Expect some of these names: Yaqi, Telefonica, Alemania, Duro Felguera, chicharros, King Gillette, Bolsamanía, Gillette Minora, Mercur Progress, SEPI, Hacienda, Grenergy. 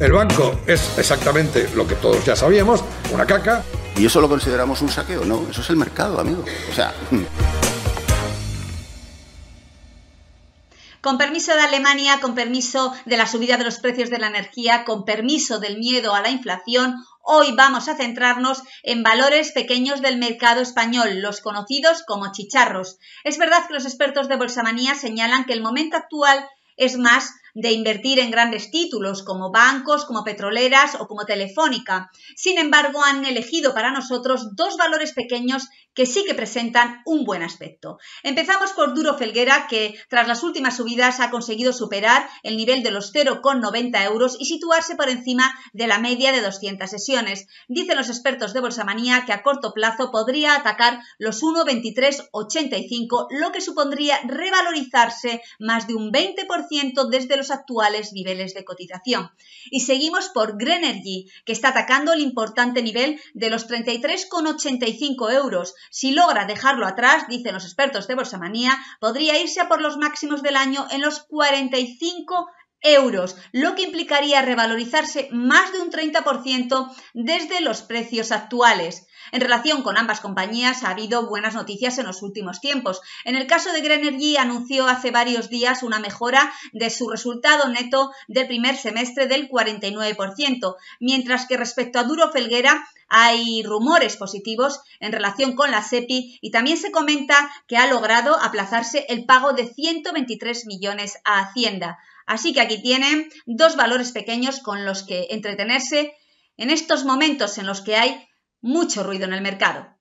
El banco es exactamente lo que todos ya sabíamos, una caca. Y eso lo consideramos un saqueo, ¿no? Eso es el mercado, amigo. O sea... Con permiso de Alemania, con permiso de la subida de los precios de la energía, con permiso del miedo a la inflación, hoy vamos a centrarnos en valores pequeños del mercado español, los conocidos como chicharros. Es verdad que los expertos de Bolsamanía señalan que el momento actual es más de invertir en grandes títulos como bancos, como petroleras o como Telefónica. Sin embargo, han elegido para nosotros dos valores pequeños que sí que presentan un buen aspecto. Empezamos por Duro Felguera, que tras las últimas subidas ha conseguido superar el nivel de los 0,90 € y situarse por encima de la media de 200 sesiones. Dicen los expertos de Bolsamanía que a corto plazo podría atacar los 1,2385, lo que supondría revalorizarse más de un 20% desde los actuales niveles de cotización. Y seguimos por Grenergy, que está atacando el importante nivel de los 33,85 €. Si logra dejarlo atrás, dicen los expertos de Bolsamanía, podría irse a por los máximos del año en los 45 €, lo que implicaría revalorizarse más de un 30% desde los precios actuales. En relación con ambas compañías ha habido buenas noticias en los últimos tiempos. En el caso de Grenergy anunció hace varios días una mejora de su resultado neto del primer semestre del 49%, mientras que respecto a Duro Felguera hay rumores positivos en relación con la SEPI y también se comenta que ha logrado aplazarse el pago de 123 millones a Hacienda. Así que aquí tienen dos valores pequeños con los que entretenerse en estos momentos en los que hay mucho ruido en el mercado.